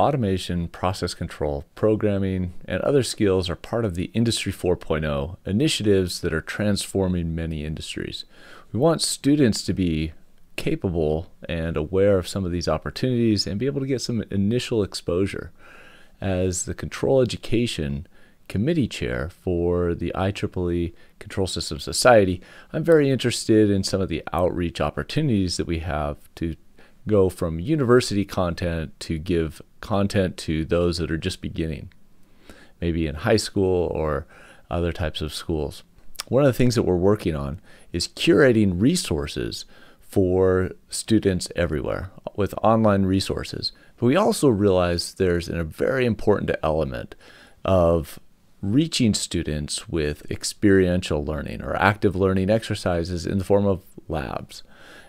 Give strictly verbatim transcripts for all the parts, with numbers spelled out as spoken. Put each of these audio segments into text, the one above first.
Automation, process control, programming, and other skills are part of the Industry four point oh initiatives that are transforming many industries. We want students to be capable and aware of some of these opportunities and be able to get some initial exposure. As the Control Education Committee Chair for the I triple E Control Systems Society, I'm very interested in some of the outreach opportunities that we have to go from university content to give content to those that are just beginning, maybe in high school or other types of schools. One of the things that we're working on is curating resources for students everywhere with online resources. But we also realize there's a very important element of reaching students with experiential learning or active learning exercises in the form of labs,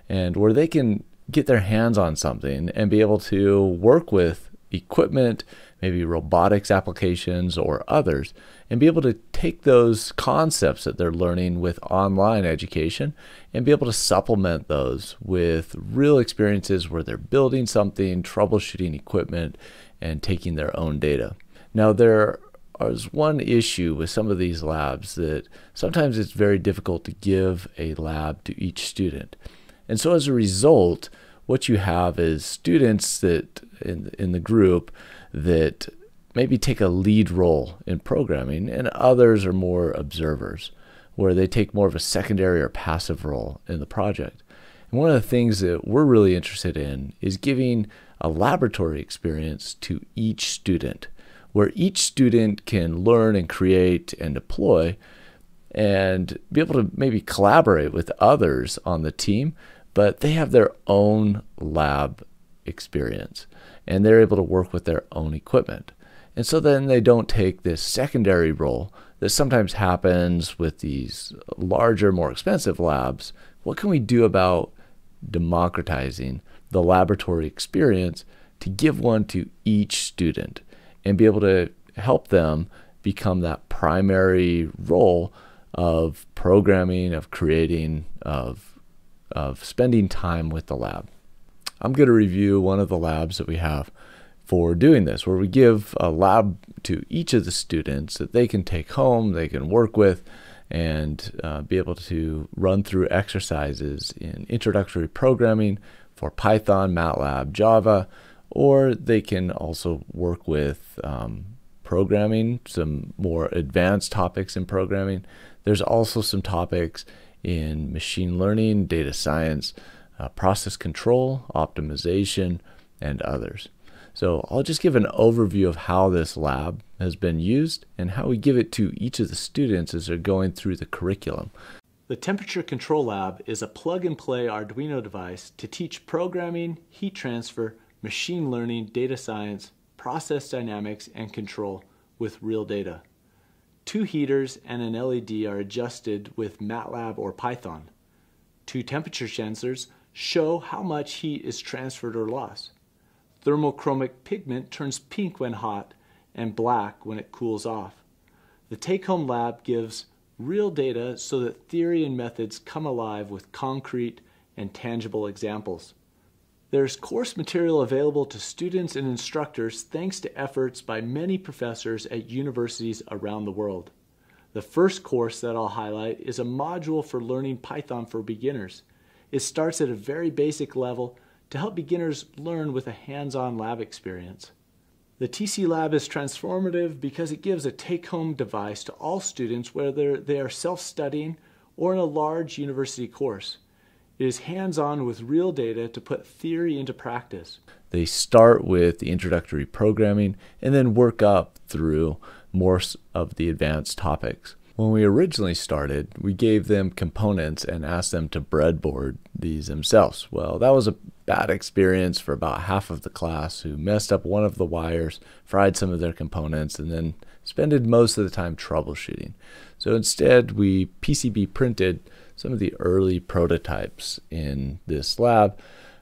and where they can get their hands on something and be able to work with equipment, maybe robotics applications or others, and be able to take those concepts that they're learning with online education and be able to supplement those with real experiences where they're building something, troubleshooting equipment, and taking their own data. Now, there is one issue with some of these labs that sometimes it's very difficult to give a lab to each student. And so as a result, what you have is students that in, in the group that maybe take a lead role in programming, and others are more observers, where they take more of a secondary or passive role in the project. And one of the things that we're really interested in is giving a laboratory experience to each student, where each student can learn and create and deploy and be able to maybe collaborate with others on the team, but they have their own lab experience and they're able to work with their own equipment. And so then they don't take this secondary role that sometimes happens with these larger, more expensive labs. What can we do about democratizing the laboratory experience to give one to each student and be able to help them become that primary role of programming, of creating, of, of spending time with the lab. I'm going to review one of the labs that we have for doing this, where we give a lab to each of the students that they can take home, they can work with, and uh, be able to run through exercises in introductory programming for Python, MATLAB, Java, or they can also work with um, programming, some more advanced topics in programming. There's also some topics in machine learning, data science, uh, process control, optimization, and others. So I'll just give an overview of how this lab has been used and how we give it to each of the students as they're going through the curriculum. The Temperature Control Lab is a plug-and-play Arduino device to teach programming, heat transfer, machine learning, data science, process dynamics, and control with real data. Two heaters and an L E D are adjusted with MATLAB or Python. Two temperature sensors show how much heat is transferred or lost. Thermochromic pigment turns pink when hot and black when it cools off. The take-home lab gives real data so that theory and methods come alive with concrete and tangible examples. There's course material available to students and instructors thanks to efforts by many professors at universities around the world. The first course that I'll highlight is a module for learning Python for beginners. It starts at a very basic level to help beginners learn with a hands-on lab experience. The T C Lab is transformative because it gives a take-home device to all students, whether they are self-studying or in a large university course. It is hands-on with real data to put theory into practice. They start with the introductory programming and then work up through more of the advanced topics. When we originally started, we gave them components and asked them to breadboard these themselves. Well, that was a bad experience for about half of the class who messed up one of the wires, fried some of their components, and then spent most of the time troubleshooting. So instead, we P C B printed some of the early prototypes in this lab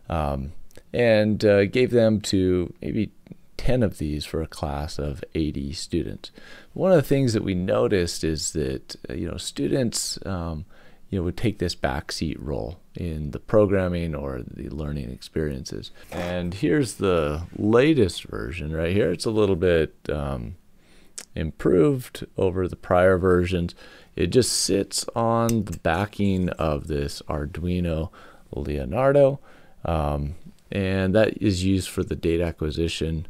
um, and uh, gave them to maybe ten of these for a class of eighty students. One of the things that we noticed is that, you know, students um, you know, would take this backseat role in the programming or the learning experiences. And here's the latest version right here. It's a little bit um, improved over the prior versions. It just sits on the backing of this Arduino Leonardo, um, and that is used for the data acquisition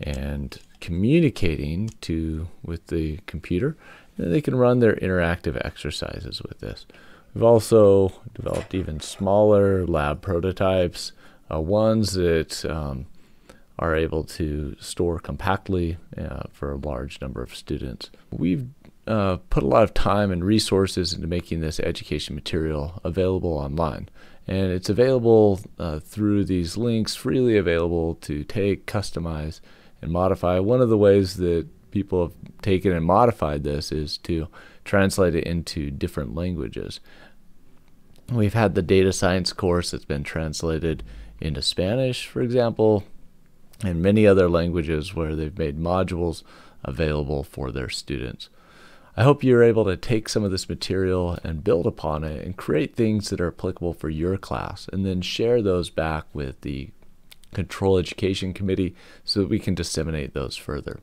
and communicating to with the computer. And they can run their interactive exercises with this. We've also developed even smaller lab prototypes, uh, ones that um, are able to store compactly uh, for a large number of students. We've uh, put a lot of time and resources into making this education material available online. And it's available uh, through these links, freely available to take, customize, and modify. One of the ways that people have taken and modified this is to translate it into different languages. We've had the data science course that's been translated into Spanish, for example, and many other languages where they've made modules available for their students. I hope you're able to take some of this material and build upon it and create things that are applicable for your class, and then share those back with the Control Education Committee so that we can disseminate those further.